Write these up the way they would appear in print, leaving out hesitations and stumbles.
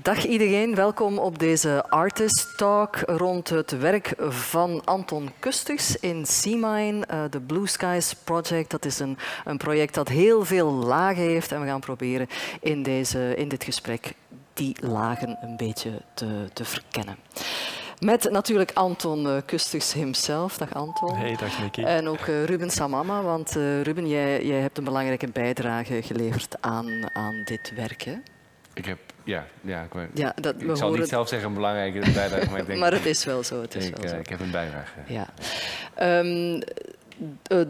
Dag iedereen, welkom op deze Artist Talk rond het werk van Anton Kusters in C-Mine, The Blue Skies Project. Dat is een project dat heel veel lagen heeft en we gaan proberen in dit gesprek die lagen een beetje te verkennen. Met natuurlijk Anton Kusters himself. Dag Anton. Hey, dag Nicky. En ook Ruben Samama, want Ruben, jij hebt een belangrijke bijdrage geleverd aan dit werk, hè? Ik zal niet zelf zeggen een belangrijke bijdrage, maar ik denk... maar het is wel zo. Ik heb een bijdrage. Ja.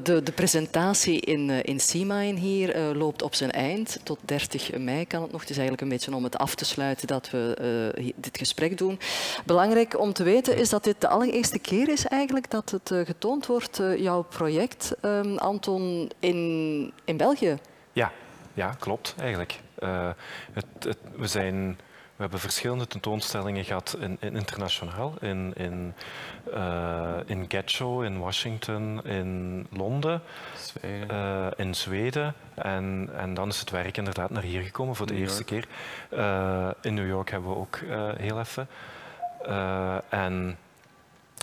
De presentatie in C-Mine hier loopt op zijn eind. Tot 30 mei kan het nog. Het is eigenlijk een beetje om het af te sluiten dat we dit gesprek doen. Belangrijk om te weten is dat dit de allereerste keer is eigenlijk dat het getoond wordt, jouw project, Anton, in België. Ja, klopt eigenlijk. We hebben verschillende tentoonstellingen gehad internationaal, in Getsho, in Washington, in Londen, Zweden. In Zweden. En dan is het werk inderdaad naar hier gekomen voor de eerste keer. In New York hebben we ook heel even. En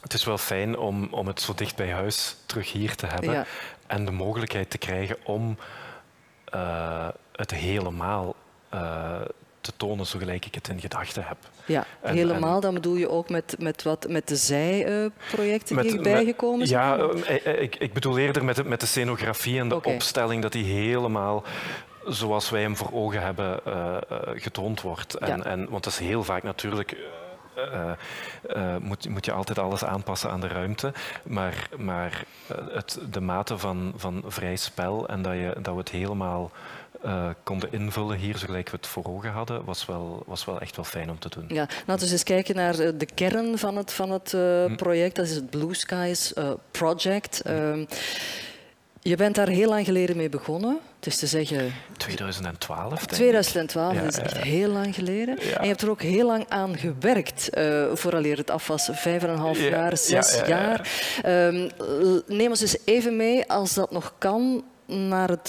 het is wel fijn om het zo dicht bij huis terug hier te hebben. Ja. En de mogelijkheid te krijgen om het helemaal te tonen zo gelijk ik het in gedachten heb. Ja, helemaal. Dan bedoel je ook met de zijprojecten die erbij gekomen zijn? Ja, ik bedoel eerder met de scenografie en de opstelling, dat die helemaal zoals wij hem voor ogen hebben getoond wordt. Want dat is heel vaak natuurlijk... moet je altijd alles aanpassen aan de ruimte, maar de mate van vrij spel en dat we het helemaal konden invullen hier, zoals we het voor ogen hadden, was wel echt wel fijn om te doen. Ja, nou, dus eens kijken naar de kern van het project, dat is het Blue Skies Project. Je bent daar heel lang geleden mee begonnen. Het is te zeggen... 2012. 2012, dat is echt heel lang geleden. Ja. En je hebt er ook heel lang aan gewerkt, vooraleer het af was. 5,5 jaar, 6 jaar. Neem ons eens even mee, als dat nog kan,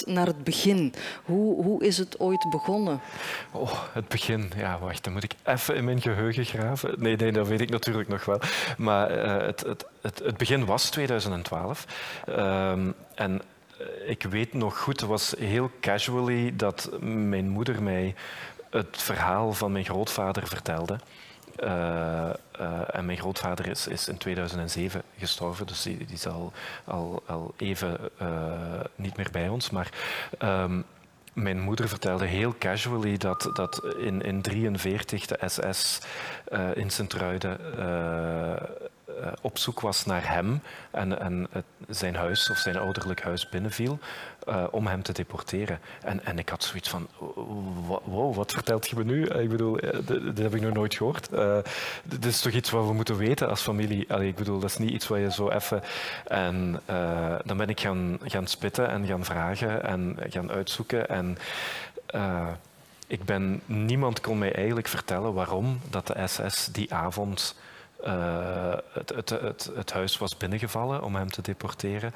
naar het begin. Hoe is het ooit begonnen? Oh, het begin. Ja, wacht, dan moet ik even in mijn geheugen graven. Nee, dat weet ik natuurlijk nog wel. Maar het begin was 2012. En ik weet nog goed, het was heel casually dat mijn moeder mij het verhaal van mijn grootvader vertelde. En mijn grootvader is in 2007 gestorven, dus die is al even niet meer bij ons. Maar mijn moeder vertelde heel casually dat in 1943 de SS in Sint-Truiden op zoek was naar hem en zijn huis of zijn ouderlijk huis binnenviel om hem te deporteren. En ik had zoiets van, wow, wat vertelt je me nu? Ik bedoel, dit heb ik nog nooit gehoord. Dit is toch iets wat we moeten weten als familie? Allee, ik bedoel, dat is niet iets wat je zo even... En dan ben ik gaan spitten en gaan vragen en gaan uitzoeken en... niemand kon mij eigenlijk vertellen waarom dat de SS die avond... Het huis was binnengevallen om hem te deporteren.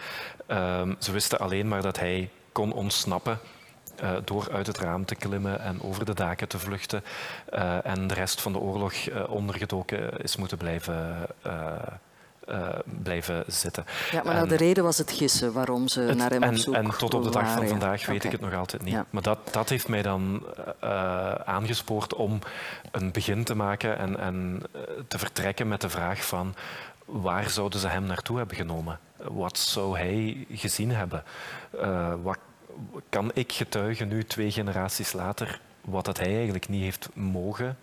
Ze wisten alleen maar dat hij kon ontsnappen door uit het raam te klimmen en over de daken te vluchten en de rest van de oorlog ondergedoken is moeten blijven zitten. Ja, maar de reden was het gissen waarom ze naar hem op zoek waren. En tot op de dag van vandaag weet ik het nog altijd niet. Ja. Maar dat heeft mij dan aangespoord om een begin te maken en te vertrekken met de vraag van waar zouden ze hem naartoe hebben genomen? Wat zou hij gezien hebben? Wat kan ik getuigen nu 2 generaties later wat dat hij eigenlijk niet heeft mogen,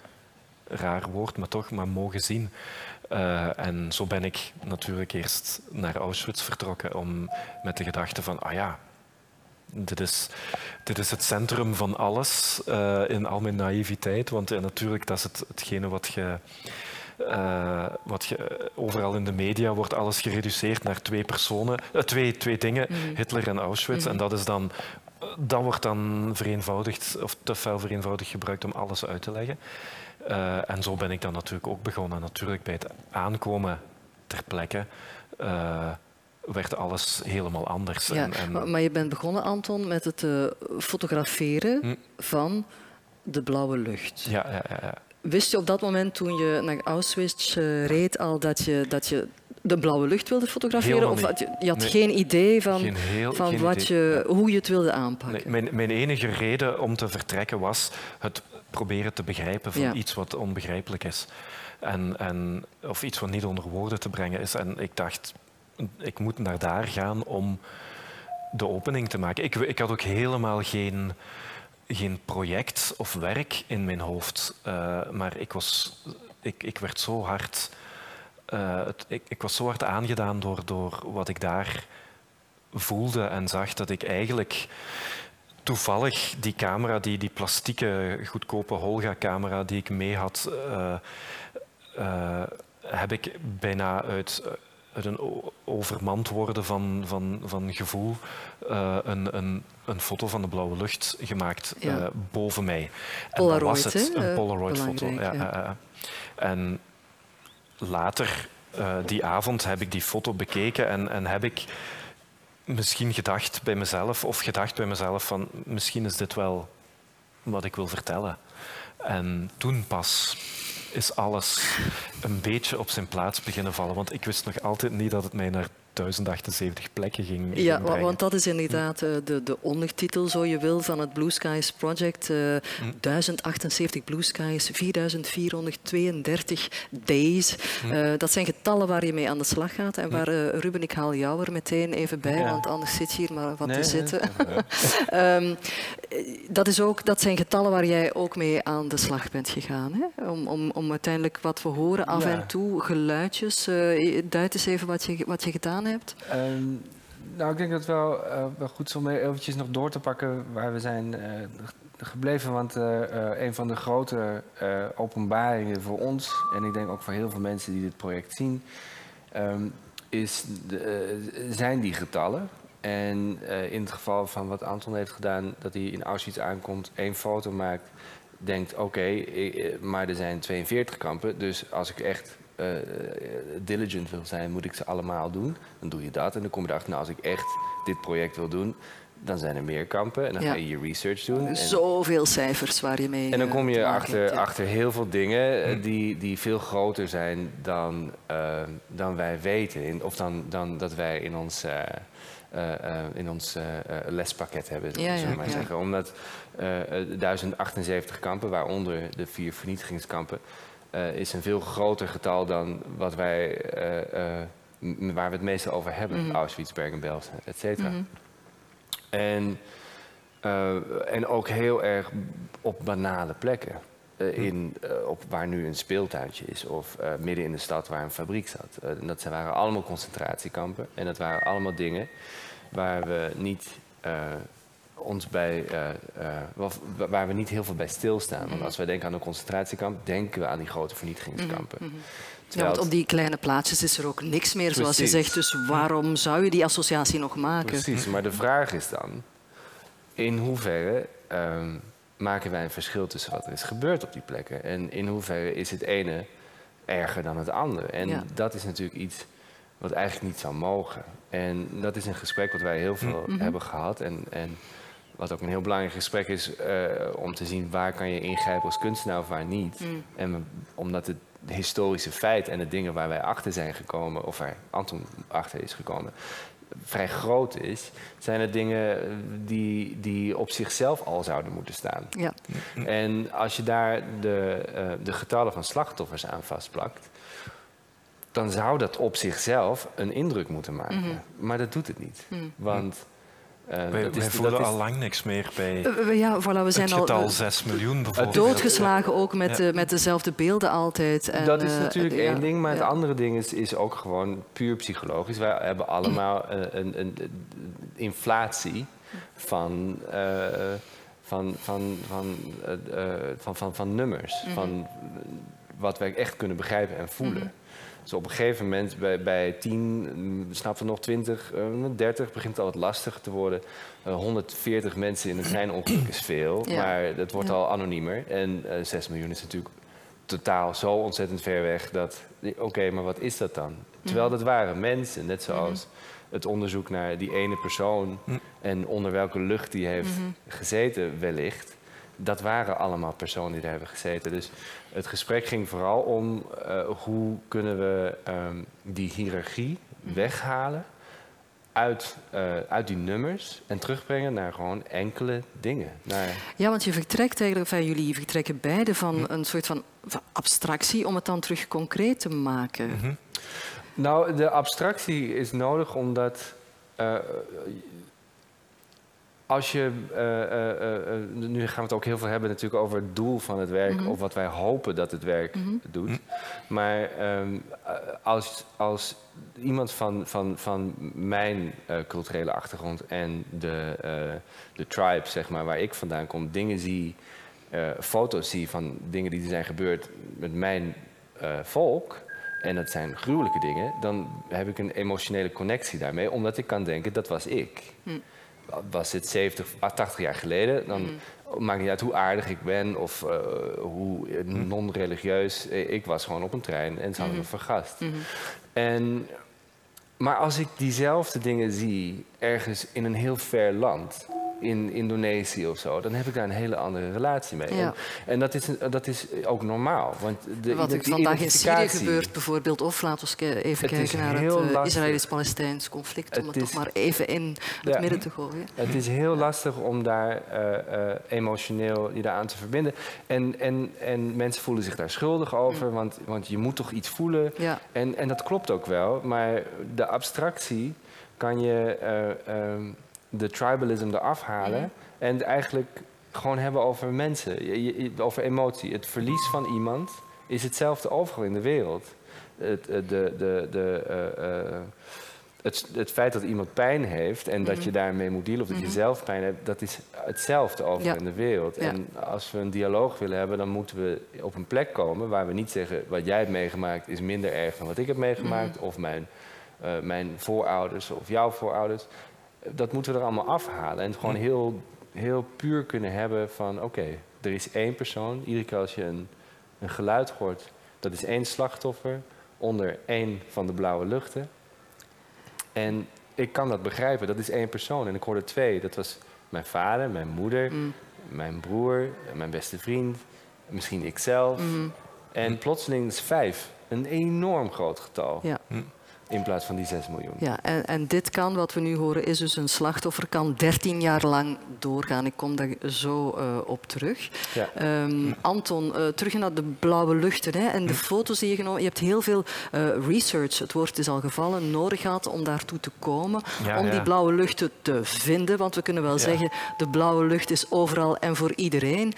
raar woord, maar toch, maar mogen zien. En zo ben ik natuurlijk eerst naar Auschwitz vertrokken om met de gedachte van, dit is het centrum van alles in al mijn naïviteit. Want natuurlijk, dat is hetgene wat je overal in de media wordt alles gereduceerd naar 2 dingen, Hitler en Auschwitz. En dat is dan... Dat wordt dan vereenvoudigd, of te veel vereenvoudigd gebruikt om alles uit te leggen. En zo ben ik dan natuurlijk ook begonnen. Natuurlijk bij het aankomen ter plekke werd alles helemaal anders. Ja, maar je bent begonnen, Anton, met het fotograferen van de blauwe lucht. Ja. Wist je op dat moment toen je naar Auschwitz reed al dat je de blauwe lucht wilde fotograferen? Of je had geen idee hoe je het wilde aanpakken? Nee, mijn enige reden om te vertrekken was het proberen te begrijpen van iets wat onbegrijpelijk is. Of iets wat niet onder woorden te brengen is. En ik dacht, ik moet naar daar gaan om de opening te maken. Ik had ook helemaal geen project of werk in mijn hoofd, maar ik werd zo hard, ik was zo hard aangedaan door wat ik daar voelde en zag, dat ik eigenlijk toevallig die camera, die plastieke, goedkope Holga-camera die ik mee had, heb ik bijna uit een overmand worden van gevoel een foto van de blauwe lucht gemaakt boven mij. Polaroid, en was het een Polaroid-foto. En later die avond heb ik die foto bekeken en heb ik misschien gedacht bij mezelf van misschien is dit wel wat ik wil vertellen. En toen pas is alles een beetje op zijn plaats beginnen vallen. Want ik wist nog altijd niet dat het mij naar 1078 plekken ging. Ja, want dat is inderdaad de ondertitel, zo je wil, van het Blue Skies Project. 1078 Blue Skies, 4432 days. Dat zijn getallen waar je mee aan de slag gaat. En waar, Ruben, ik haal jou er meteen even bij, want anders zit hier maar wat te zitten. Dat zijn getallen waar jij ook mee aan de slag bent gegaan. Hè? Om uiteindelijk wat we horen, af en toe, geluidjes. Duid eens even wat je gedaan hebt. Nou, ik denk dat het wel goed is om eventjes nog door te pakken waar we zijn gebleven. Want een van de grote openbaringen voor ons, en ik denk ook voor heel veel mensen die dit project zien, zijn die getallen. En in het geval van wat Anton heeft gedaan, dat hij in Auschwitz aankomt, één foto maakt, denkt oké, maar er zijn 42 kampen, dus als ik echt diligent wil zijn, moet ik ze allemaal doen. Dan doe je dat en dan kom je erachter, nou, als ik echt dit project wil doen, dan zijn er meer kampen en dan ga je je research doen. En zoveel cijfers waar je mee. En dan kom je achter heel veel dingen die veel groter zijn dan wij weten, of dan dat wij in ons lespakket hebben, zullen we maar zeggen. Omdat 1078 kampen, waaronder de 4 vernietigingskampen, is een veel groter getal dan wat wij, waar we het meeste over hebben. Auschwitz, Bergen-Belsen, et cetera. En ook heel erg op banale plekken. Waar nu een speeltuintje is, of midden in de stad waar een fabriek zat. Dat waren allemaal concentratiekampen. En dat waren allemaal dingen waar we niet niet heel veel bij stilstaan. Want als we denken aan een concentratiekamp, denken we aan die grote vernietigingskampen. Terwijl want op die kleine plaatsjes is er ook niks meer, zoals je zegt. Dus waarom zou je die associatie nog maken? Precies, maar de vraag is dan, in hoeverre maken wij een verschil tussen wat er is gebeurd op die plekken? En in hoeverre is het ene erger dan het andere? En dat is natuurlijk iets wat eigenlijk niet zou mogen. En dat is een gesprek wat wij heel veel hebben gehad. En wat ook een heel belangrijk gesprek is om te zien waar kan je ingrijpen als kunstenaar of waar niet. En omdat het historische feit en de dingen waar wij achter zijn gekomen, of waar Anton achter is gekomen, vrij groot is, zijn het dingen die op zichzelf al zouden moeten staan. En als je daar de getallen van slachtoffers aan vastplakt, dan zou dat op zichzelf een indruk moeten maken. Maar dat doet het niet. Want wij voelen al lang niks meer bij we zijn het getal al 6 miljoen bijvoorbeeld. Doodgeslagen ook met dezelfde beelden altijd. En dat is natuurlijk één ding, maar het andere ding is ook gewoon puur psychologisch. Wij hebben allemaal een inflatie van nummers. Van wat wij echt kunnen begrijpen en voelen. Dus op een gegeven moment, bij 10, snap je nog 20, 30, begint het al wat lastiger te worden. 140 mensen in een treinongeluk is veel, maar dat wordt al anoniemer. En 6 miljoen is natuurlijk totaal zo ontzettend ver weg dat, oké, maar wat is dat dan? Terwijl dat waren mensen, net zoals het onderzoek naar die ene persoon en onder welke lucht die heeft gezeten wellicht. dat waren allemaal personen die daar hebben gezeten. Dus het gesprek ging vooral om hoe kunnen we die hiërarchie weghalen uit die nummers en terugbrengen naar gewoon enkele dingen. Ja, want je vertrekt eigenlijk, enfin, jullie vertrekken beide van een soort van abstractie om het dan terug concreet te maken. Nou, de abstractie is nodig omdat als je, nu gaan we het ook heel veel hebben natuurlijk over het doel van het werk of wat wij hopen dat het werk doet. Maar als iemand van mijn culturele achtergrond en de tribe, zeg maar, waar ik vandaan kom, dingen zie, foto's zie van dingen die er zijn gebeurd met mijn volk, en dat zijn gruwelijke dingen, dan heb ik een emotionele connectie daarmee, omdat ik kan denken, dat was ik. Was dit 70, 80 jaar geleden, dan maakt niet uit hoe aardig ik ben of hoe non-religieus. Ik was gewoon op een trein en ze hadden me vergast. Maar als ik diezelfde dingen zie ergens in een heel ver land, in Indonesië of zo, dan heb ik daar een hele andere relatie mee. Ja. En dat is ook normaal. Want wat er vandaag in Syrië gebeurt bijvoorbeeld, of laten we even kijken naar het Israëlisch-Palestijns conflict, om het toch maar even in het midden te gooien. Het is heel lastig om daar emotioneel je daar aan te verbinden. En mensen voelen zich daar schuldig over, want je moet toch iets voelen. Ja. En dat klopt ook wel, maar de abstractie kan je de tribalism eraf halen en eigenlijk gewoon hebben over mensen, over emotie. Het verlies van iemand is hetzelfde overal in de wereld. Het feit dat iemand pijn heeft en dat je daarmee moet dealen, of dat je zelf pijn hebt, dat is hetzelfde overal in de wereld. Ja. En als we een dialoog willen hebben, dan moeten we op een plek komen waar we niet zeggen, wat jij hebt meegemaakt is minder erg dan wat ik heb meegemaakt, of mijn voorouders of jouw voorouders. Dat moeten we er allemaal afhalen en gewoon heel puur kunnen hebben van oké, er is één persoon. Iedere keer als je een geluid hoort, dat is één slachtoffer onder één van de blauwe luchten. En ik kan dat begrijpen, dat is één persoon. En ik hoorde twee, dat was mijn vader, mijn moeder, mijn broer, mijn beste vriend, misschien ikzelf. En plotseling is 5 een enorm groot getal. Ja. In plaats van die 6 miljoen. Ja, en dit kan, wat we nu horen, is dus een slachtoffer kan 13 jaar lang doorgaan. Ik kom daar zo op terug. Ja. Anton, terug naar de blauwe luchten hè, en de foto's die je genomen. Je hebt heel veel research, het woord is al gevallen, nodig gehad om daartoe te komen. Ja, om die blauwe luchten te vinden. Want we kunnen wel zeggen, de blauwe lucht is overal en voor iedereen.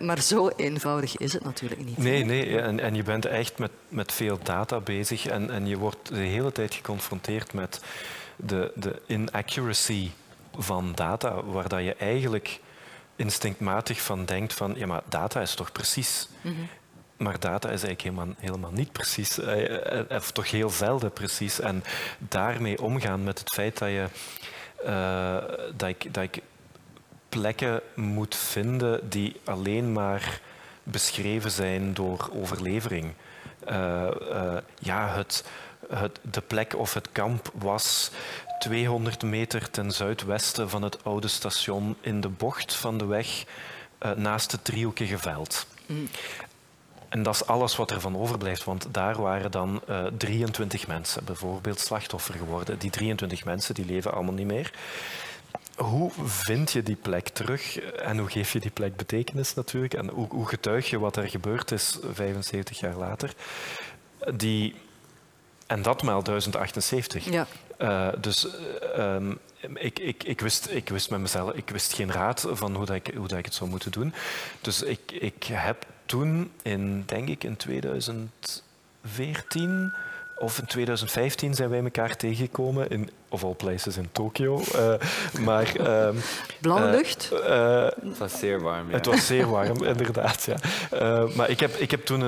Maar zo eenvoudig is het natuurlijk niet. Nee. En je bent echt met veel data bezig en je wordt de hele tijd geconfronteerd met de inaccuracy van data, waar dat je eigenlijk instinctmatig van denkt van ja, maar data is toch precies. Maar data is eigenlijk helemaal niet precies, of toch heel zelden precies. En daarmee omgaan met het feit dat je dat ik plekken moet vinden die alleen maar beschreven zijn door overlevering. De plek of het kamp was 200 meter ten zuidwesten van het oude station in de bocht van de weg naast het driehoekige veld. En dat is alles wat er van overblijft, want daar waren dan 23 mensen bijvoorbeeld slachtoffer geworden. Die 23 mensen die leven allemaal niet meer. Hoe vind je die plek terug en hoe geef je die plek betekenis natuurlijk? En hoe getuig je wat er gebeurd is 75 jaar later? En dat maal 1078. Ja. Ik wist geen raad van hoe dat ik het zou moeten doen. Dus ik heb toen, denk ik in 2014 of in 2015 zijn wij elkaar tegengekomen, of all places in Tokio. Blauwe lucht? Het was zeer warm. Ja. Het was zeer warm, inderdaad. Ja. Maar ik heb toen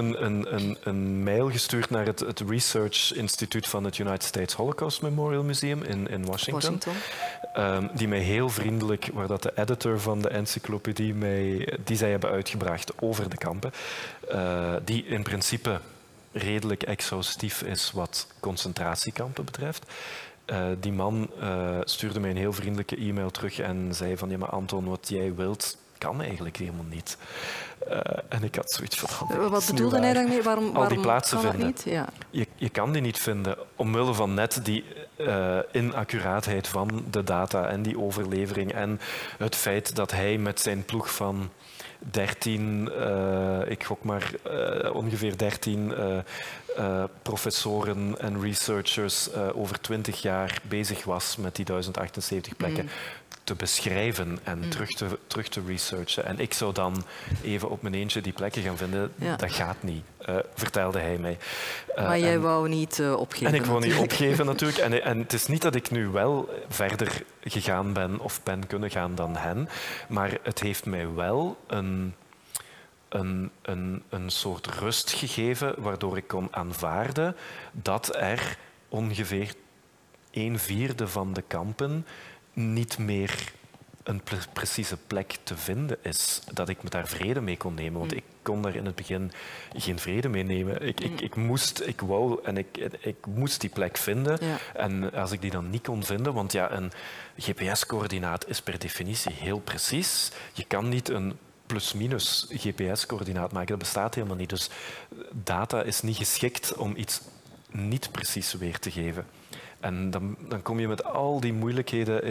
een mail gestuurd naar het Research Instituut van het United States Holocaust Memorial Museum in Washington. Die mij heel vriendelijk, waar dat de editor van de encyclopedie die zij hebben uitgebracht over de kampen, die in principe redelijk exhaustief is wat concentratiekampen betreft. Die man stuurde mij een heel vriendelijke e-mail terug en zei van ja, maar Anton, wat jij wilt kan eigenlijk helemaal niet. En ik had zoiets van... Wat bedoelde hij daarmee? Waarom die plaatsen kan vinden? Niet? Ja. Je kan die niet vinden, omwille van net die inaccuraatheid van de data en die overlevering en het feit dat hij met zijn ploeg van 13, ik gok maar ongeveer 13 professoren en researchers over 20 jaar bezig was met die 1078 plekken te beschrijven en terug te researchen. En ik zou dan even op mijn eentje die plekken gaan vinden. Ja. Dat gaat niet, vertelde hij mij. Maar jij wou niet opgeven. En ik wou niet opgeven natuurlijk. En het is niet dat ik nu wel verder gegaan ben of ben kunnen gaan dan hen. Maar het heeft mij wel een soort rust gegeven waardoor ik kon aanvaarden dat er ongeveer 1/4 van de kampen niet meer een precieze plek te vinden is, dat ik me daar vrede mee kon nemen. Want ik kon daar in het begin geen vrede mee nemen. Ik moest die plek vinden. Ja. En als ik die dan niet kon vinden, want ja, een GPS-coördinaat is per definitie heel precies. Je kan niet een plus-minus GPS-coördinaat maken. Dat bestaat helemaal niet. Dus data is niet geschikt om iets niet precies weer te geven. En dan kom je met al die moeilijkheden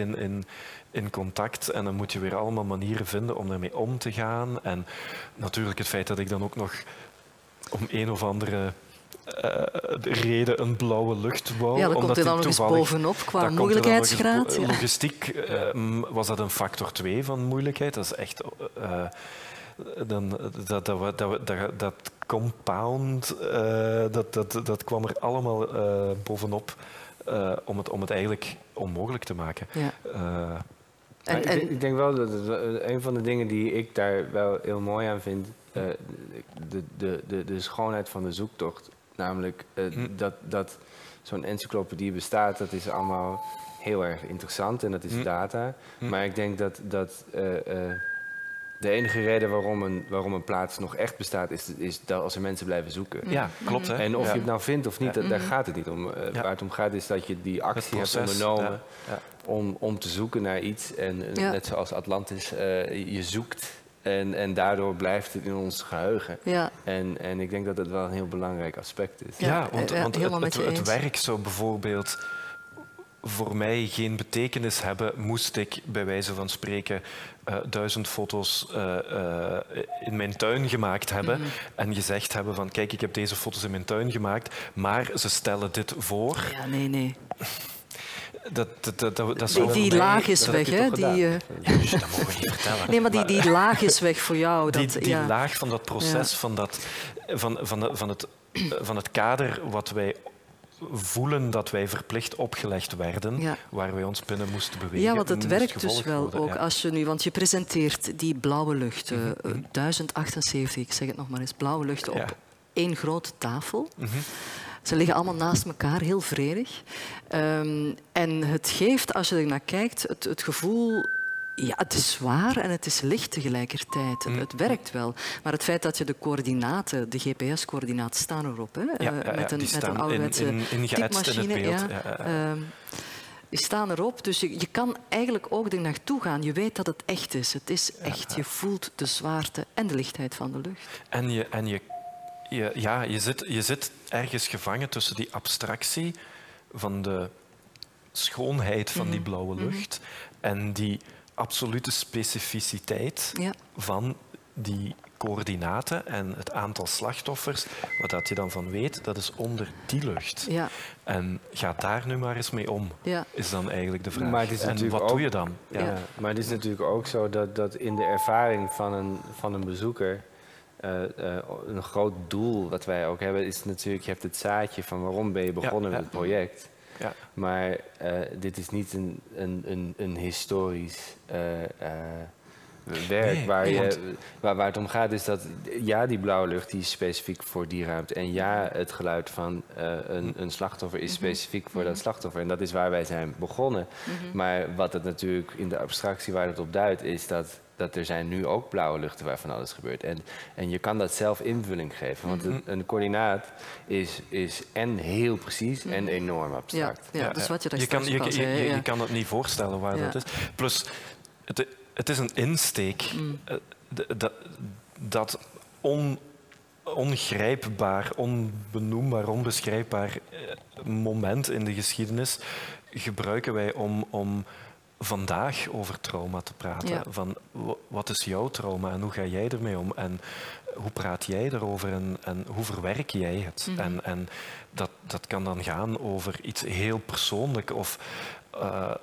in contact en dan moet je weer allemaal manieren vinden om daarmee om te gaan. En natuurlijk het feit dat ik dan ook nog om een of andere reden een blauwe lucht wou. Ja, dat komt er dan nog eens bovenop qua moeilijkheidsgraad. Logistiek was dat een factor 2 van moeilijkheid. Dat is echt... Dat compound, dat kwam er allemaal bovenop. Om het eigenlijk onmogelijk te maken. Ja. Ik denk wel dat een van de dingen die ik daar wel heel mooi aan vind, de schoonheid van de zoektocht. Namelijk dat zo'n encyclopedie bestaat, dat is allemaal heel erg interessant en dat is data. Maar ik denk dat de enige reden waarom een plaats nog echt bestaat, is dat als er mensen blijven zoeken. Ja, klopt. Hè? En of je het nou vindt of niet, daar gaat het niet om. Waar het om gaat is dat je die actie hebt ondernomen om te zoeken naar iets. En net zoals Atlantis, je zoekt en daardoor blijft het in ons geheugen. Ja. En ik denk dat dat wel een heel belangrijk aspect is. Ja, want het werk zo bijvoorbeeld voor mij geen betekenis hebben, moest ik bij wijze van spreken 1000 foto's in mijn tuin gemaakt hebben en gezegd hebben van kijk, ik heb deze foto's in mijn tuin gemaakt, maar ze stellen dit voor. Ja, nee. Die laag is weg, hè? Dat mogen we niet vertellen. Nee, maar die laag is weg voor jou. Die laag van dat proces, van het kader wat wij voelen dat wij verplicht opgelegd werden, waar wij ons binnen moesten bewegen. Ja, want het werkt dus wel worden, ook als je nu... Want je presenteert die blauwe lucht, 1078, ik zeg het nog maar eens, blauwe lucht op één grote tafel. Ze liggen allemaal naast elkaar, heel vredig. En het geeft, als je er naar kijkt, het gevoel... Ja, het is zwaar en het is licht tegelijkertijd. Het werkt wel. Maar het feit dat je de coördinaten, de GPS-coördinaten, staan erop. Hè? Met een ouderwetse typemachine. Die staan erop. Dus je kan eigenlijk ook er naartoe gaan. Je weet dat het echt is. Het is echt. Je voelt de zwaarte en de lichtheid van de lucht. Je zit ergens gevangen tussen die abstractie van de schoonheid van die blauwe lucht en die absolute specificiteit van die coördinaten en het aantal slachtoffers, wat je dan van weet, dat is onder die lucht. Ja. En ga daar nu maar eens mee om, is dan eigenlijk de vraag. Maar het is natuurlijk en wat doe je dan? Ja. Ja, maar het is natuurlijk ook zo dat in de ervaring van een bezoeker een groot doel wat wij ook hebben, is natuurlijk, je hebt het zaadje van waarom ben je begonnen met het project. Ja. Maar dit is niet een historisch werk. Nee, waar het om gaat is dat die blauwe lucht die is specifiek voor die ruimte. En het geluid van een slachtoffer is specifiek voor dat slachtoffer. En dat is waar wij zijn begonnen. Maar wat het natuurlijk in de abstractie waar het op duidt is dat er zijn nu ook blauwe luchten waar van alles gebeurt. En je kan dat zelf invulling geven. Want een coördinaat is en heel precies en enorm abstract. Ja, dat is wat je daar straks kan zeggen. Je kan het niet voorstellen waar dat is. Plus, het, Het is een insteek dat ongrijpbaar, onbenoembaar, onbeschrijfbaar moment in de geschiedenis gebruiken wij om vandaag over trauma te praten. Ja. Van, wat is jouw trauma en hoe ga jij ermee om? En hoe praat jij erover en hoe verwerk jij het? Mm-hmm. En dat kan dan gaan over iets heel persoonlijks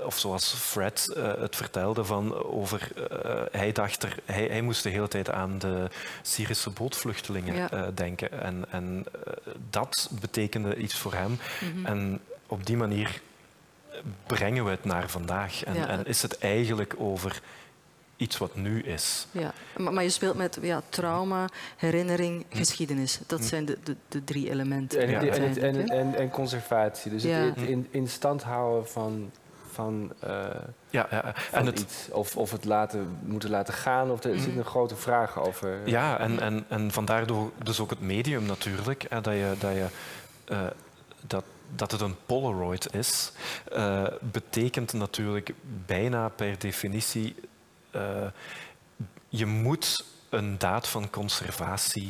of zoals Fred het vertelde, van over, hij moest de hele tijd aan de Syrische bootvluchtelingen denken. En dat betekende iets voor hem. Mm-hmm. En op die manier brengen we het naar vandaag. En is het eigenlijk over iets wat nu is. Ja. Maar je speelt met trauma, herinnering, geschiedenis. Dat zijn de drie elementen. En conservatie. Dus het in stand houden van iets. Of het moeten laten gaan. Of er zit een grote vraag over. Ja, en vandaar dus ook het medium natuurlijk. Dat het een Polaroid is, betekent natuurlijk bijna per definitie... je moet een daad van conservatie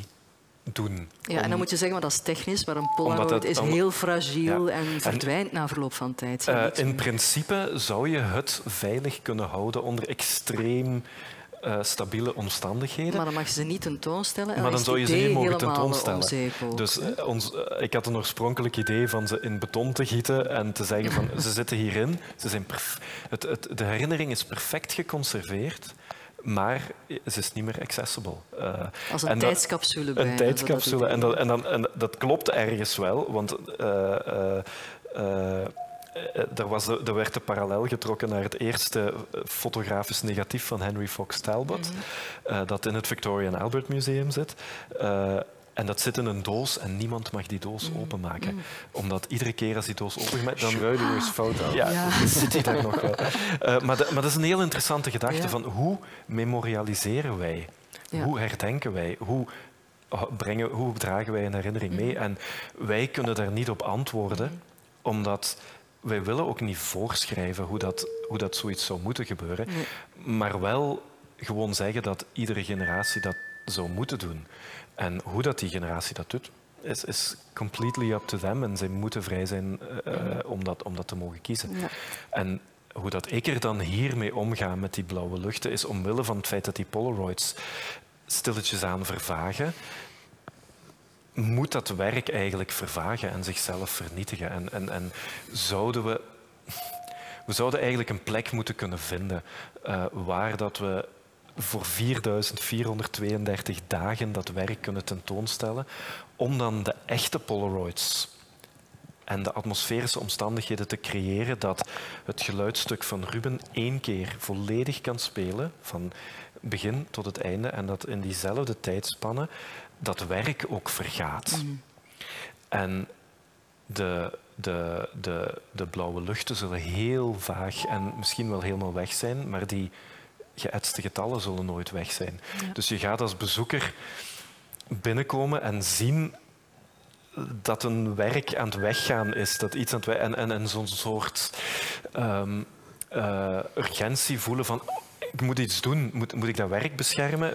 doen. Ja, en dan moet je zeggen, maar dat is technisch, maar een Polaroid is heel fragiel en verdwijnt na verloop van tijd. In principe zou je het veilig kunnen houden onder extreem stabiele omstandigheden. Maar dan mag je ze niet tentoonstellen. En maar dan zou je ze niet mogen tentoonstellen. Omzeepeld, dus ik had een oorspronkelijk idee van ze in beton te gieten en te zeggen van ze zitten hierin. Ze zijn de herinnering is perfect geconserveerd, maar ze is niet meer accessible. Als een tijdscapsule bijna. Een tijdscapsule. En dat klopt ergens wel, want... Er werd de parallel getrokken naar het eerste fotografisch negatief van Henry Fox Talbot, dat in het Victoria and Albert Museum zit. En dat zit in een doos en niemand mag die doos openmaken. Omdat iedere keer als die doos opengemaakt... Dan Schrödinger's foto. Ja, zit die daar nog wel. Maar dat is een heel interessante gedachte van hoe memorialiseren wij? Ja. Hoe herdenken wij? Hoe dragen wij een herinnering mee? En wij kunnen daar niet op antwoorden, omdat... Wij willen ook niet voorschrijven hoe dat zoiets zou moeten gebeuren. Nee. Maar wel gewoon zeggen dat iedere generatie dat zou moeten doen. En hoe dat die generatie dat doet, is completely up to them. En zij moeten vrij zijn om dat te mogen kiezen. Ja. En hoe dat ik er dan hiermee omga met die blauwe luchten, is omwille van het feit dat die Polaroids stilletjes aan vervagen... Moet dat werk eigenlijk vervagen en zichzelf vernietigen? En we zouden eigenlijk een plek moeten kunnen vinden waar dat we voor 4.432 dagen dat werk kunnen tentoonstellen, om dan de echte Polaroids en de atmosferische omstandigheden te creëren dat het geluidsstuk van Ruben 1 keer volledig kan spelen, van begin tot het einde, en dat in diezelfde tijdspannen dat werk ook vergaat. En de blauwe luchten zullen heel vaag en misschien wel helemaal weg zijn, maar die geëtste getallen zullen nooit weg zijn. Ja. Dus je gaat als bezoeker binnenkomen en zien dat een werk aan het weggaan is, dat iets aan het en zo'n soort urgentie voelen van... Ik moet iets doen, moet ik dat werk beschermen?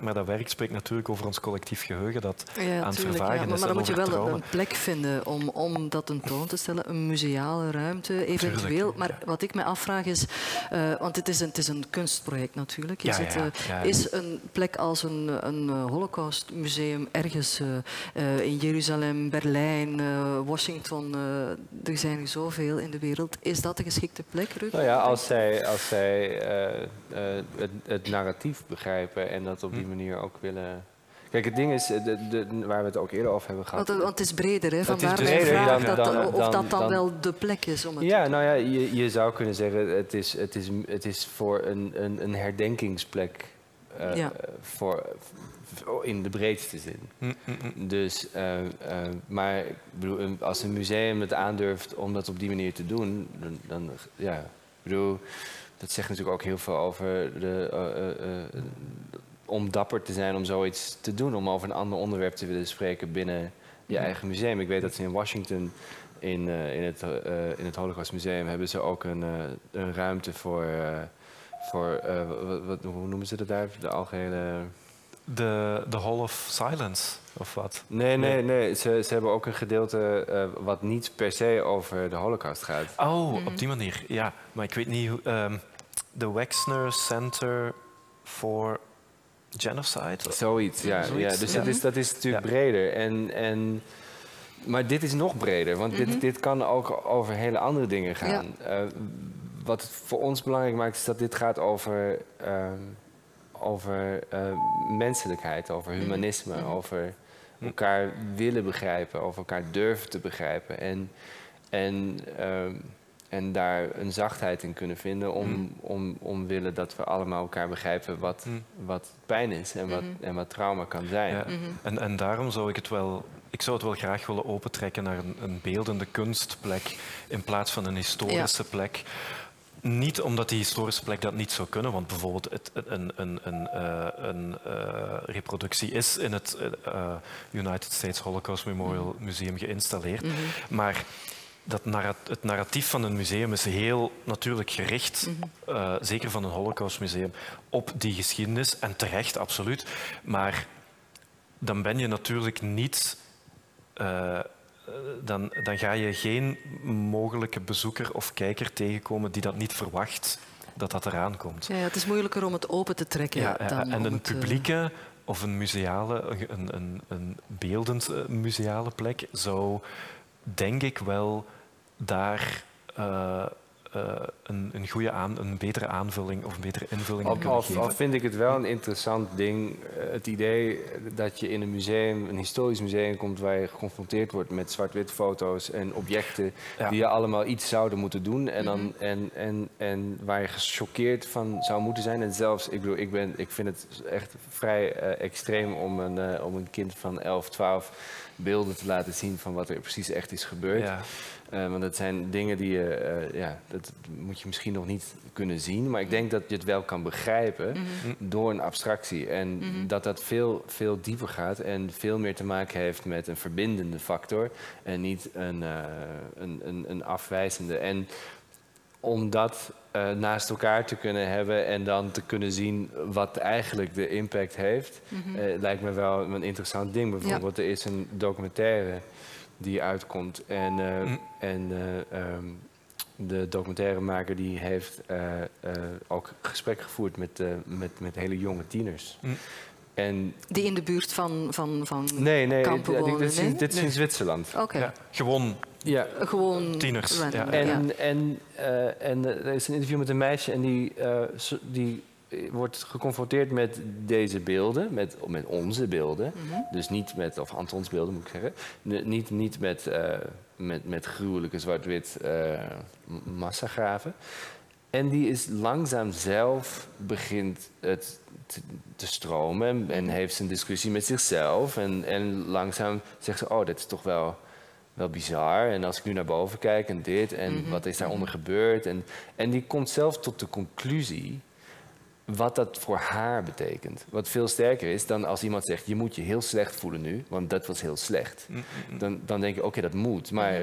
Maar dat werk spreekt natuurlijk over ons collectief geheugen dat aan het vervagen is. Maar dan moet je wel een plek vinden om dat tentoon te stellen, een museale ruimte eventueel. Tuurlijk, maar wat ik me afvraag is, want het is een kunstproject natuurlijk. Is een plek als een Holocaustmuseum ergens in Jeruzalem, Berlijn, Washington, er zijn er zoveel in de wereld. Is dat de geschikte plek, Ruben? Nou ja, als zij het narratief begrijpen en dat op die manier ook willen... Kijk, het ding is, waar we het ook eerder over hebben gehad... Want het is breder, hè? Vandaar mijn vraag of dat dan wel de plek is om het te doen. Nou ja, je zou kunnen zeggen, het is voor een herdenkingsplek in de breedste zin. Dus, maar ik bedoel, als een museum het aandurft om dat op die manier te doen, dan ik bedoel... Dat zegt natuurlijk ook heel veel over om dapper te zijn om zoiets te doen. Om over een ander onderwerp te willen spreken binnen je eigen museum. Ik weet dat ze in Washington, in het Holocaust Museum, hebben ze ook een ruimte voor Voor, hoe noemen ze dat daar? De algehele... The Hall of Silence, of wat? Nee. Ze hebben ook een gedeelte wat niet per se over de Holocaust gaat. Oh, op die manier, ja. Maar ik weet niet hoe... de Wexner Center for Genocide? Zoiets, ja. Zoiets, ja. Dus ja. Dat is natuurlijk breder. En, maar dit is nog breder, want dit kan ook over hele andere dingen gaan. Ja. Wat het voor ons belangrijk maakt, is dat dit gaat over... over menselijkheid, over humanisme, over elkaar willen begrijpen, over elkaar durven te begrijpen. En daar een zachtheid in kunnen vinden om willen dat we allemaal elkaar begrijpen wat pijn is en wat trauma kan zijn. Ja. En daarom zou ik het wel... Ik zou het wel graag willen opentrekken naar een beeldende kunstplek in plaats van een historische plek. Niet omdat die historische plek dat niet zou kunnen, want bijvoorbeeld een reproductie is in het United States Holocaust Memorial Museum geïnstalleerd. Maar dat het narratief van een museum is heel natuurlijk gericht, zeker van een Holocaustmuseum, op die geschiedenis. En terecht, absoluut. Maar dan ben je natuurlijk niet... Dan ga je geen mogelijke bezoeker of kijker tegenkomen die dat niet verwacht dat eraan komt. Ja, het is moeilijker om het open te trekken. Ja, dan en een publieke of een museale, een beeldend museale plek zou denk ik wel daar een betere aanvulling of een betere invulling aan kunnen geven. Al vind ik het wel een interessant ding, het idee dat je in een museum, een historisch museum komt waar je geconfronteerd wordt met zwart-wit foto's en objecten die je allemaal iets zouden moeten doen en waar je gechoqueerd van zou moeten zijn. En zelfs, ik vind het echt vrij extreem om een kind van 11, 12 beelden te laten zien van wat er precies echt is gebeurd. Ja. Want dat zijn dingen die je... dat moet je misschien nog niet kunnen zien. Maar ik denk dat je het wel kan begrijpen door een abstractie. En dat veel, veel dieper gaat en veel meer te maken heeft met een verbindende factor. En niet een afwijzende. En om dat naast elkaar te kunnen hebben en dan te kunnen zien wat eigenlijk de impact heeft, lijkt me wel een interessant ding. Bijvoorbeeld, er is een documentaire die uitkomt en de documentairemaker die heeft ook gesprek gevoerd met hele jonge tieners. En die in de buurt van nee, kampen wonen? Dit is in Zwitserland. Okay. Ja. Gewoon tieners. Ja. En er is een interview met een meisje en die wordt geconfronteerd met deze beelden, met onze beelden. Dus niet met, of Antons beelden moet ik zeggen. Niet met gruwelijke zwart-wit massagraven. En die is langzaam zelf begint het te stromen en heeft zijn discussie met zichzelf. En langzaam zegt ze, oh, dit is toch wel bizar. En als ik nu naar boven kijk en dit en wat is daaronder gebeurd. En die komt zelf tot de conclusie wat dat voor haar betekent. Wat veel sterker is dan als iemand zegt, je moet je heel slecht voelen nu, want dat was heel slecht. Dan denk je, oké, dat moet, maar...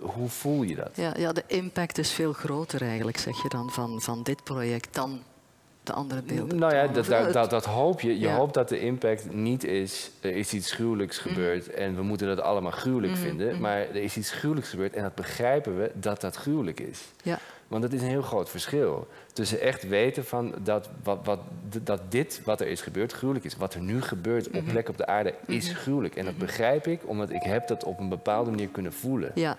Hoe voel je dat? Ja, de impact is veel groter eigenlijk, zeg je dan, van dit project dan de andere beelden. Nou ja, dat hoop je. Je hoopt dat de impact niet is, er is iets gruwelijks gebeurd en we moeten dat allemaal gruwelijk vinden. Maar er is iets gruwelijks gebeurd en dat begrijpen we dat gruwelijk is. Ja. Want dat is een heel groot verschil. Tussen echt weten van dat dit wat er is gebeurd gruwelijk is. Wat er nu gebeurt op plek op de aarde is gruwelijk. En dat begrijp ik, omdat ik heb dat op een bepaalde manier kunnen voelen. Ja,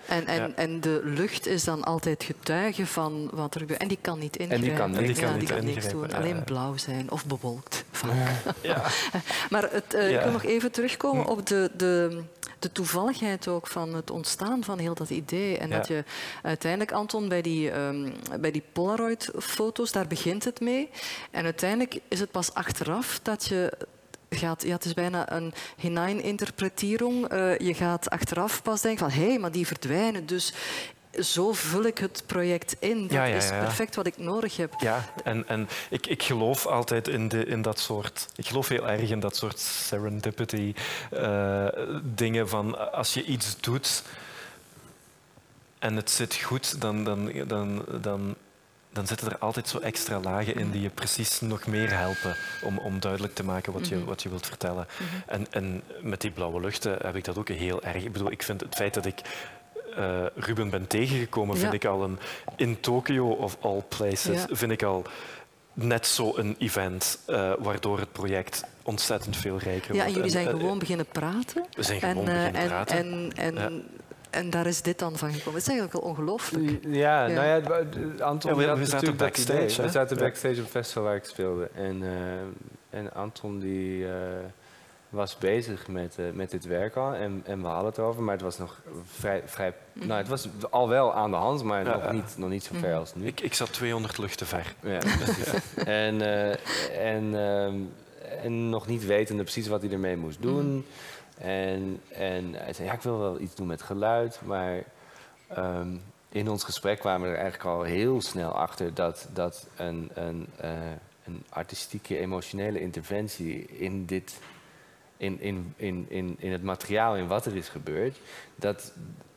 en de lucht is dan altijd getuige van wat er gebeurt. En die kan niet ingrijpen. Die kan niks doen. Ja. Alleen blauw zijn of bewolkt. Vaak. Ja. Maar ik wil nog even terugkomen op de toevalligheid ook van het ontstaan van heel dat idee. En dat je uiteindelijk, Anton, bij die Polaroid-foto's, daar begint het mee. En uiteindelijk is het pas achteraf dat je gaat... Ja, het is bijna een hineininterpretierung. Je gaat achteraf pas denken van, hé, maar die verdwijnen, dus... Zo vul ik het project in. Dat is perfect wat ik nodig heb. Ja, en ik geloof altijd in dat soort... Ik geloof heel erg in dat soort serendipity dingen van... Als je iets doet en het zit goed, dan dan zitten er altijd zo extra lagen in die je precies nog meer helpen om duidelijk te maken wat je wilt vertellen. En met die blauwe luchten heb ik dat ook heel erg. Ik bedoel, ik vind het feit dat ik Ruben ben tegengekomen, vind ik al een... In Tokio, of all places, vind ik al... Net zo'n event, waardoor het project ontzettend veel rijker wordt. Ja, en jullie zijn gewoon beginnen praten. We zijn gewoon beginnen praten. En daar is dit dan van gekomen. Het is eigenlijk al ongelooflijk. Ja, nou ja, Anton... Ja, we zaten backstage. We zaten backstage op het festival waar ik speelde. En Anton die, was bezig met dit werk al. En we hadden het over, maar het was nog vrij... Nou, het was al wel aan de hand, maar nog niet zo ver als nu. Ik zat 200 luchten ver. Ja, en nog niet wetende precies wat hij ermee moest doen. En hij zei, ja, ik wil wel iets doen met geluid, maar in ons gesprek kwamen we er eigenlijk al heel snel achter dat een artistieke, emotionele interventie in dit... In het materiaal, in wat er is gebeurd, dat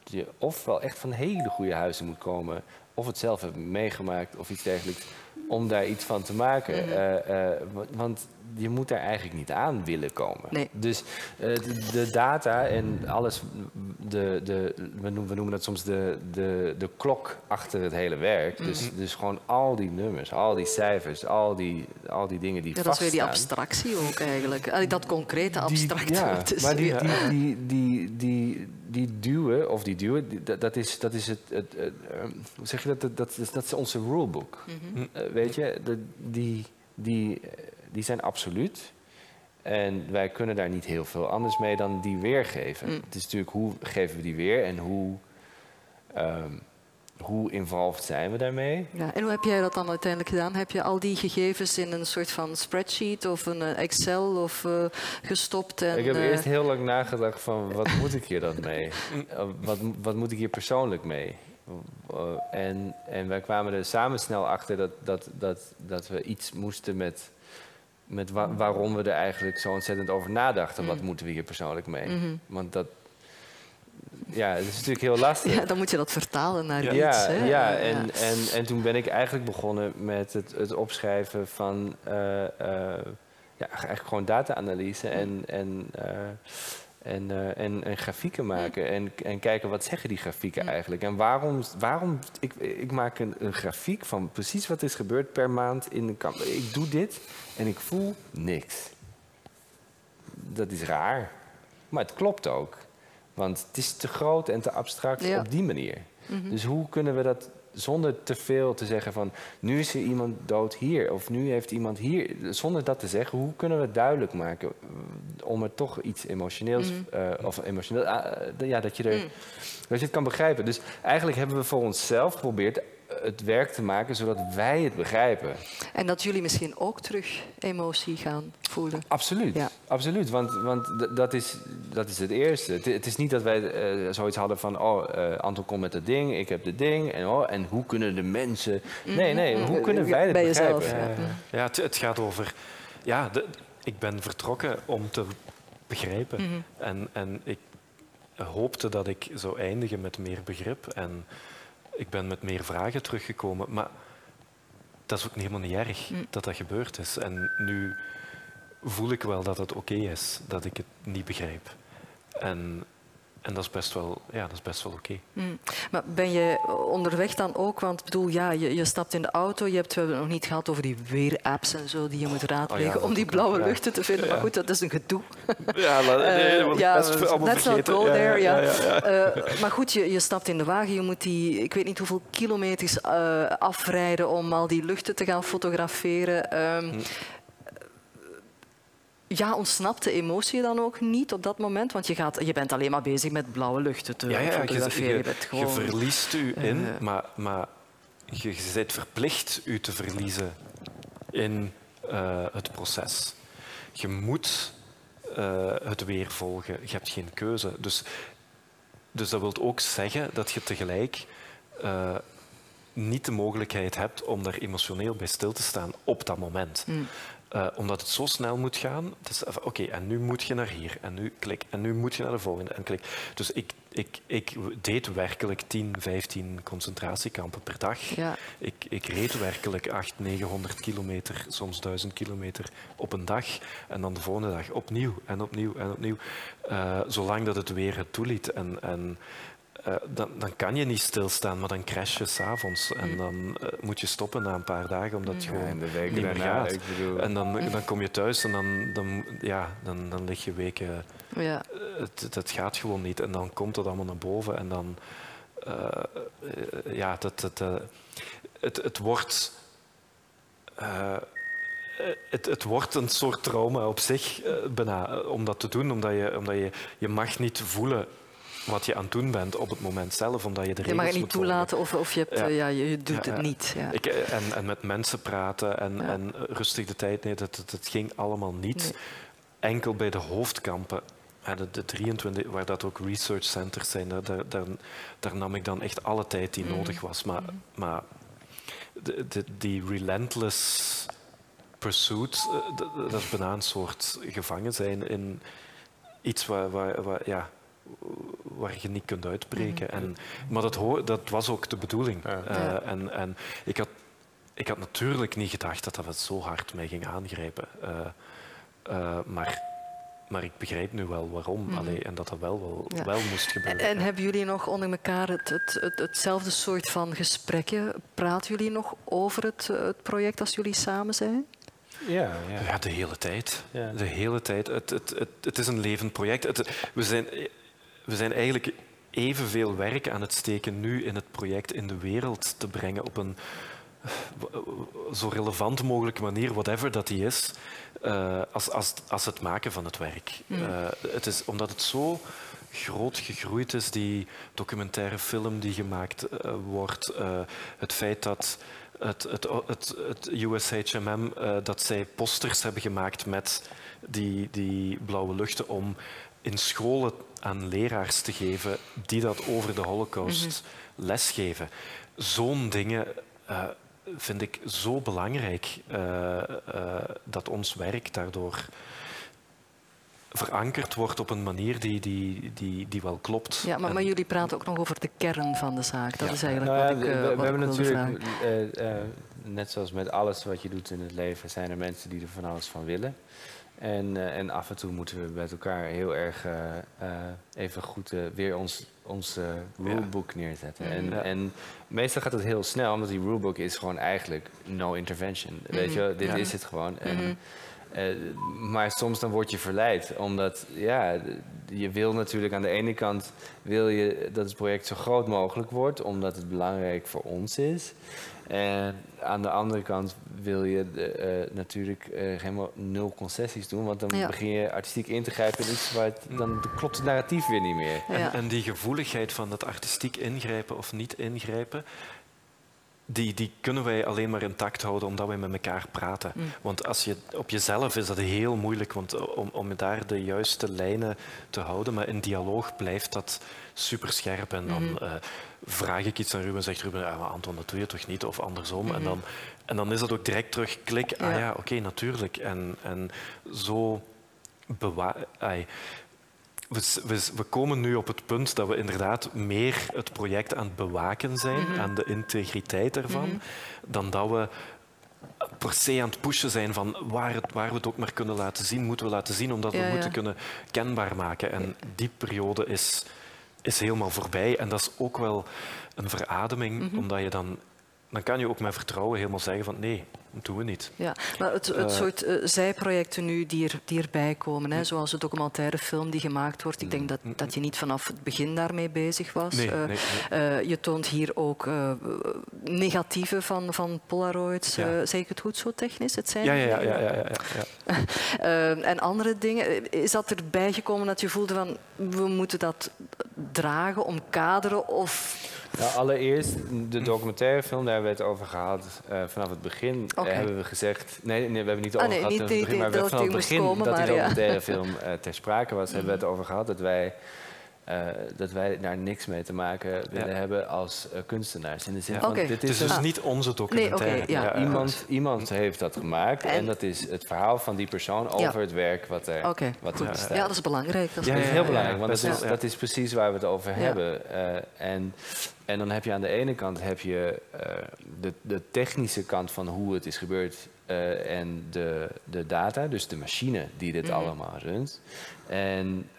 je ofwel echt van hele goede huizen moet komen, of het zelf hebben meegemaakt of iets dergelijks, om daar iets van te maken. Want je moet daar eigenlijk niet aan willen komen. Nee. Dus de data en alles, we noemen dat soms de klok achter het hele werk. Dus gewoon al die nummers, al die cijfers, al die dingen die vaststaan. Dat is weer die abstractie ook eigenlijk. Dat concrete abstracte. Ja, maar dat is onze rulebook. Weet je, die zijn absoluut. En wij kunnen daar niet heel veel anders mee dan die weergeven. Het is natuurlijk, hoe geven we die weer en hoe involved zijn we daarmee? Ja, en hoe heb jij dat dan uiteindelijk gedaan? Heb je al die gegevens in een soort van spreadsheet of een Excel of gestopt? En, ik heb eerst heel lang nagedacht van, wat moet ik hier dan mee? Wat moet ik hier persoonlijk mee? En wij kwamen er samen snel achter dat we iets moesten met waarom we er eigenlijk zo ontzettend over nadachten. Wat moeten we hier persoonlijk mee? Want dat... Ja, dat is natuurlijk heel lastig. Ja, dan moet je dat vertalen naar iets. Hè? Ja, en toen ben ik eigenlijk begonnen met het opschrijven van... eigenlijk gewoon data-analyse en grafieken maken. En kijken, wat zeggen die grafieken eigenlijk? En waarom ik maak een grafiek van precies wat is gebeurd per maand in de kamp. Ik doe dit en ik voel niks. Dat is raar. Maar het klopt ook. Want het is te groot en te abstract op die manier. Dus hoe kunnen we dat zonder te veel te zeggen van... nu is er iemand dood hier, of nu heeft iemand hier... Zonder dat te zeggen, hoe kunnen we het duidelijk maken... om er toch iets emotioneels... dat je het kan begrijpen. Dus eigenlijk hebben we voor onszelf geprobeerd... het werk te maken, zodat wij het begrijpen. En dat jullie misschien ook terug emotie gaan voelen. Absoluut, absoluut. Want dat is het eerste. Het is niet dat wij zoiets hadden van... Anton komt met dat ding, ik heb dit ding. En hoe kunnen de mensen... Nee, hoe kunnen wij het begrijpen? Bij jezelf, het gaat over... Ja, ik ben vertrokken om te begrijpen. En ik hoopte dat ik zou eindigen met meer begrip. En... Ik ben met meer vragen teruggekomen, maar dat is ook helemaal niet erg dat gebeurd is. En nu voel ik wel dat het oké is, dat ik het niet begrijp. En dat is best wel, oké. Maar ben je onderweg dan ook, want ik bedoel, je stapt in de auto, we hebben het nog niet gehad over die weerapps en zo die je moet raadplegen om die blauwe luchten te vinden. Maar goed, dat is een gedoe. Ja, best allemaal let's not go there. Maar goed, je stapt in de wagen, je moet die, ik weet niet hoeveel kilometers afrijden om al die luchten te gaan fotograferen. Ja, ontsnapt de emotie dan ook niet op dat moment? Want je bent alleen maar bezig met blauwe luchten te fotograferen. Je verliest u in, maar je bent verplicht u te verliezen in het proces. Je moet het weer volgen. Je hebt geen keuze. Dus dat wil ook zeggen dat je tegelijk niet de mogelijkheid hebt om daar emotioneel bij stil te staan op dat moment. Omdat het zo snel moet gaan. Oké, en nu moet je naar hier. En nu klik. En nu moet je naar de volgende. En klik. Dus ik deed werkelijk 10, 15 concentratiekampen per dag. Ja. Ik reed werkelijk 800, 900 kilometer, soms 1000 kilometer op een dag. En dan de volgende dag opnieuw en opnieuw en opnieuw. Zolang dat het weer het toeliet. Dan kan je niet stilstaan, maar dan crash je s'avonds. En dan moet je stoppen na een paar dagen, omdat het gewoon niet meer gaat. En dan kom je thuis en dan lig je weken... Ja. Het gaat gewoon niet. En dan komt dat allemaal naar boven. En dan... Het wordt een soort trauma op zich, bijna, om dat te doen. Omdat je mag niet voelen... wat je aan het doen bent op het moment zelf, omdat je de regels moet volgen. Je mag het niet toelaten of je, hebt, je doet het niet. Ja. En met mensen praten en rustig de tijd nemen, dat ging allemaal niet. Nee. Enkel bij de hoofdkampen, de 23, waar dat ook research centers zijn, daar nam ik dan echt alle tijd die nodig was. Maar die relentless pursuit, dat is bijna een soort gevangen zijn in iets waar je niet kunt uitbreken. Maar dat was ook de bedoeling. Ja. Ik had natuurlijk niet gedacht dat het zo hard mij ging aangrijpen. Maar ik begrijp nu wel waarom. Allee, en dat dat wel moest gebeuren. En hebben jullie nog onder elkaar hetzelfde soort van gesprekken? Praten jullie nog over het project als jullie samen zijn? Ja, de hele tijd. Ja. De hele tijd. Het is een levend project. We zijn eigenlijk evenveel werk aan het steken nu in het project in de wereld te brengen op een zo relevant mogelijke manier, whatever dat die is, als het maken van het werk. Het is omdat het zo groot gegroeid is, die documentaire film die gemaakt wordt, het feit dat het USHMM, dat zij posters hebben gemaakt met die blauwe luchten om in scholen aan leraars te geven die dat over de Holocaust lesgeven. Zo'n dingen vind ik zo belangrijk dat ons werk daardoor verankerd wordt op een manier die wel klopt. Ja, maar jullie praten ook nog over de kern van de zaak. Dat is eigenlijk wat ik hebben natuurlijk, net zoals met alles wat je doet in het leven, zijn er mensen die er van alles van willen. En af en toe moeten we met elkaar heel erg even goed weer ons rulebook neerzetten. En meestal gaat het heel snel, omdat die rulebook is gewoon eigenlijk no intervention. Weet je, dit is het gewoon. Maar soms dan word je verleid, omdat je wil natuurlijk aan de ene kant wil je dat het project zo groot mogelijk wordt, omdat het belangrijk voor ons is. En aan de andere kant wil je natuurlijk helemaal nul concessies doen, want dan begin je artistiek in te grijpen in iets waar dan klopt het narratief weer niet meer. Ja. En die gevoeligheid van dat artistiek ingrijpen of niet ingrijpen, die kunnen wij alleen maar intact houden omdat wij met elkaar praten. Want als je op jezelf is dat heel moeilijk, want om daar de juiste lijnen te houden. Maar in dialoog blijft dat superscherp. En dan vraag ik iets aan Ruben en zegt Ruben, maar Anton, dat doe je toch niet? Of andersom. En dan is dat ook direct terug klik. Ja. Ah ja, oké, natuurlijk. En zo bewaren... We komen nu op het punt dat we inderdaad meer het project aan het bewaken zijn, aan de integriteit ervan, dan dat we per se aan het pushen zijn van waar we het ook maar kunnen laten zien, moeten we laten zien, omdat we moeten kunnen kenbaar maken. En die periode is helemaal voorbij. En dat is ook wel een verademing, omdat je dan kan je ook met vertrouwen helemaal zeggen van nee, dat doen we niet. Ja, maar het soort zijprojecten nu die erbij komen, hè, zoals de documentaire film die gemaakt wordt, ik denk dat je niet vanaf het begin daarmee bezig was. Nee. Je toont hier ook negatieven van Polaroids. Ja. Zeg ik het goed zo technisch? Het zijn ja. En andere dingen. Is dat erbij gekomen dat je voelde van we moeten dat dragen, omkaderen of... Nou, allereerst, de documentaire film, daar hebben we het over gehad vanaf het begin. Hebben we gezegd... Nee, we hebben niet over gehad vanaf het begin, maar vanaf het begin dat die documentaire film ter sprake was, hebben we het over gehad dat wij dat wij daar niks mee te maken willen hebben als kunstenaars. In de zin van, dit is dus niet onze documentaire. Nee, iemand heeft dat gemaakt en dat is het verhaal van die persoon over het werk wat er, wat er staat. Ja, dat is belangrijk. Dat is heel belangrijk, want dat is precies waar we het over hebben. En dan heb je aan de ene kant heb je, de technische kant van hoe het is gebeurd en de data, dus de machine die dit allemaal runt. En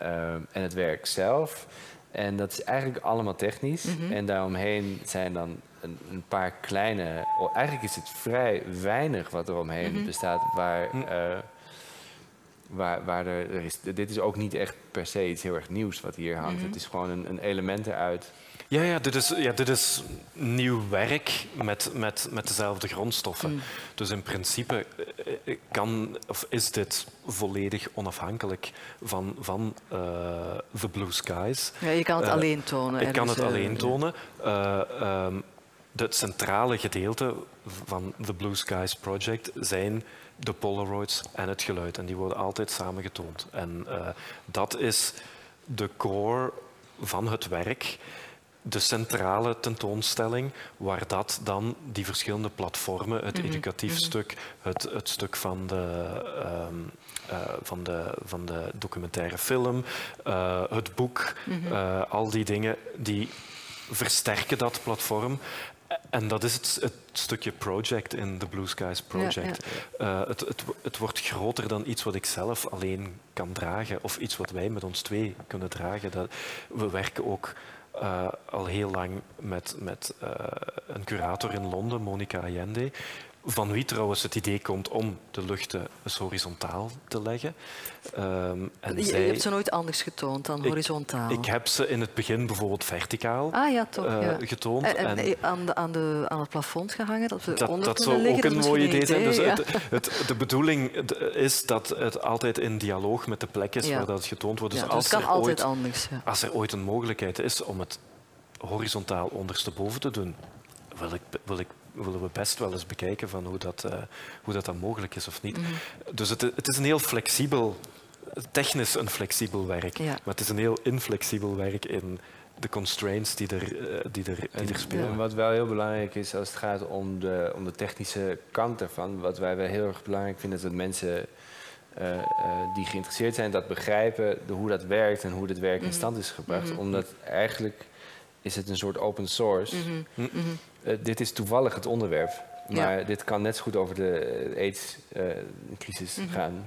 het werk zelf. En dat is eigenlijk allemaal technisch. En daaromheen zijn dan een paar kleine... Eigenlijk is het vrij weinig wat er omheen bestaat waar... Waar er is. Dit is ook niet echt per se iets heel erg nieuws wat hier hangt. Het is gewoon een element eruit. Dit is nieuw werk met dezelfde grondstoffen. Dus in principe is dit volledig onafhankelijk van The Blue Skies. Ja, je kan het alleen tonen. Ik kan het alleen tonen. Het centrale gedeelte van The Blue Skies Project zijn de Polaroids en het geluid. En die worden altijd samen getoond. En dat is de core van het werk. De centrale tentoonstelling waar dat dan die verschillende platformen, het educatief stuk, het stuk van de documentaire film, het boek, al die dingen die versterken dat platform. En dat is het stukje project in The Blue Skies Project. Het wordt groter dan iets wat ik zelf alleen kan dragen of iets wat wij met ons twee kunnen dragen. We werken ook al heel lang met een curator in Londen, Monica Allende, van wie trouwens het idee komt om de luchten eens horizontaal te leggen. Je hebt ze nooit anders getoond dan horizontaal? Ik heb ze in het begin bijvoorbeeld verticaal getoond. En aan het plafond gehangen? Dat zou ook een mooi idee zijn. Dus de bedoeling is dat het altijd in dialoog met de plek is waar dat getoond wordt. Dus als het kan altijd anders. Als er ooit een mogelijkheid is om het horizontaal ondersteboven te doen, willen we best wel eens bekijken van hoe dat dan mogelijk is of niet. Dus het is een heel flexibel, technisch een flexibel werk, maar het is een heel inflexibel werk in de constraints die er spelen. En wat wel heel belangrijk is als het gaat om de technische kant ervan, wat wij wel heel erg belangrijk vinden, is dat mensen die geïnteresseerd zijn, dat begrijpen hoe dat werkt en hoe dit werk in stand is gebracht. Omdat eigenlijk is het een soort open source. Dit is toevallig het onderwerp, maar dit kan net zo goed over de AIDS-crisis gaan,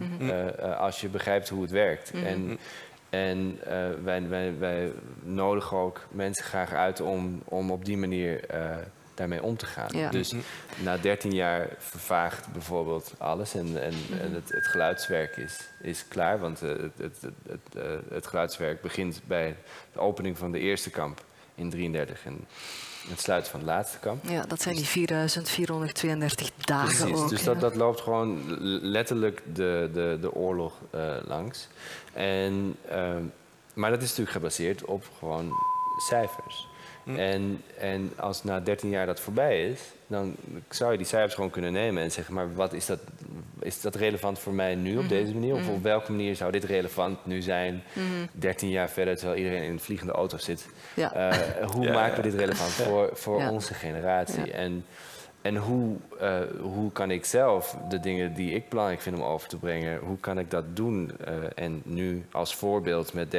als je begrijpt hoe het werkt. Wij nodigen ook mensen graag uit om op die manier daarmee om te gaan. Dus na 13 jaar vervaagt bijvoorbeeld alles en het geluidswerk is klaar, want het geluidswerk begint bij de opening van de eerste kamp in 1933. Het sluiten van het laatste kamp. Ja, dat zijn die 4.432 dagen. Precies, ook, dus dat loopt gewoon letterlijk de oorlog langs. Maar dat is natuurlijk gebaseerd op gewoon cijfers. En als na 13 jaar dat voorbij is, dan zou je die cijfers gewoon kunnen nemen en zeggen, maar wat is dat relevant voor mij nu op deze manier? Of op welke manier zou dit relevant nu zijn, 13 jaar verder, terwijl iedereen in een vliegende auto zit? Hoe maken we dit relevant voor onze generatie? Ja. En hoe kan ik zelf de dingen die ik belangrijk vind om over te brengen, hoe kan ik dat doen? En nu als voorbeeld met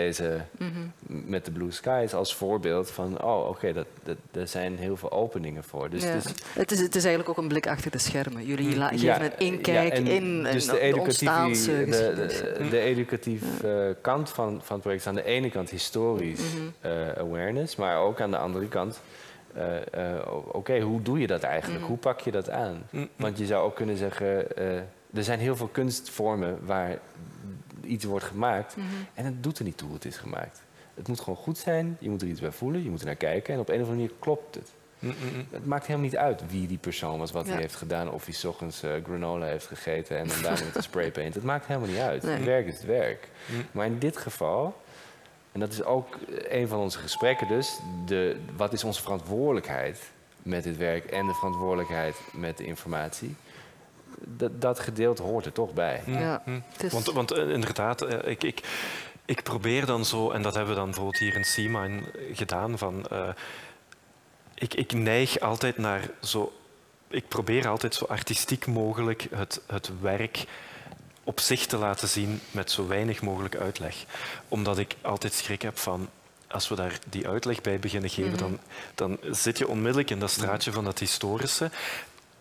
met de Blue Skies als voorbeeld van, daar zijn heel veel openingen voor. Dus het is eigenlijk ook een blik achter de schermen. Jullie geven een inkijk in de ontstaansgeschiedenis. De educatieve kant van het project is aan de ene kant historisch awareness, maar ook aan de andere kant hoe doe je dat eigenlijk? Hoe pak je dat aan? Want je zou ook kunnen zeggen, er zijn heel veel kunstvormen waar iets wordt gemaakt en het doet er niet toe hoe het is gemaakt. Het moet gewoon goed zijn, je moet er iets bij voelen, je moet er naar kijken en op een of andere manier klopt het. Het maakt helemaal niet uit wie die persoon was, wat hij heeft gedaan, of hij 's ochtends granola heeft gegeten en dan daarna met een spraypaint. Het maakt helemaal niet uit. Nee. Het werk is het werk. Maar in dit geval... En dat is ook een van onze gesprekken dus. Wat is onze verantwoordelijkheid met dit werk en de verantwoordelijkheid met de informatie? Dat gedeelte hoort er toch bij. Ja. Want inderdaad, ik probeer dan zo, en dat hebben we dan bijvoorbeeld hier in C-Mine gedaan, van, ik neig altijd naar zo... Ik probeer altijd zo artistiek mogelijk het werk op zich te laten zien met zo weinig mogelijk uitleg. Omdat ik altijd schrik heb van... Als we daar die uitleg bij beginnen geven, dan zit je onmiddellijk in dat straatje van dat historische.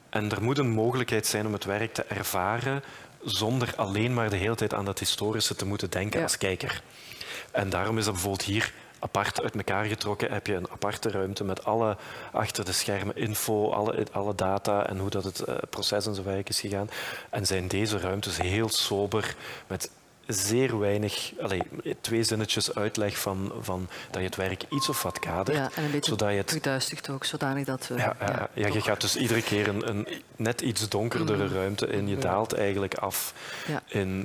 En er moet een mogelijkheid zijn om het werk te ervaren zonder alleen maar de hele tijd aan dat historische te moeten denken als kijker. En daarom is dat bijvoorbeeld hier apart uit elkaar getrokken. Heb je een aparte ruimte met alle achter de schermen info, alle data en hoe dat het proces en zijn werk is gegaan. En zijn deze ruimtes heel sober met... Zeer weinig, twee zinnetjes uitleg van dat je het werk iets of wat kadert. Ja, en een beetje zodat je het... verduistert ook, zodanig dat we... je gaat dus iedere keer een net iets donkerdere ruimte in. Je daalt eigenlijk af in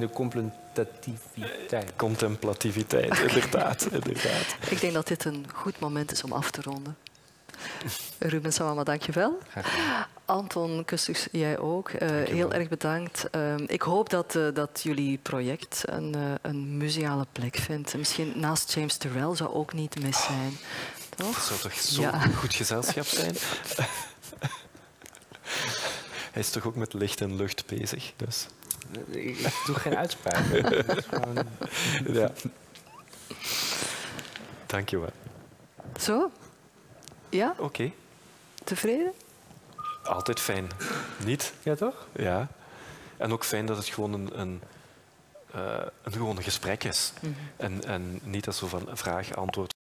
de contemplativiteit. Contemplativiteit, inderdaad. Ik denk dat dit een goed moment is om af te ronden. Ruben Samama, dank je wel. Anton Kusters, jij ook. Heel erg bedankt. Ik hoop dat jullie project een museale plek vindt. Misschien naast James Terrell zou ook niet mis zijn. Toch? Dat zou toch zo'n goed gezelschap zijn? Hij is toch ook met licht en lucht bezig? Dus. Ik doe geen uitspraak. Gewoon... Ja. Dank je wel. Zo? Ja? Oké. Tevreden? Altijd fijn. Niet? Ja, toch? Ja. En ook fijn dat het gewoon een gewoon gesprek is. En niet als zo van vraag, antwoord.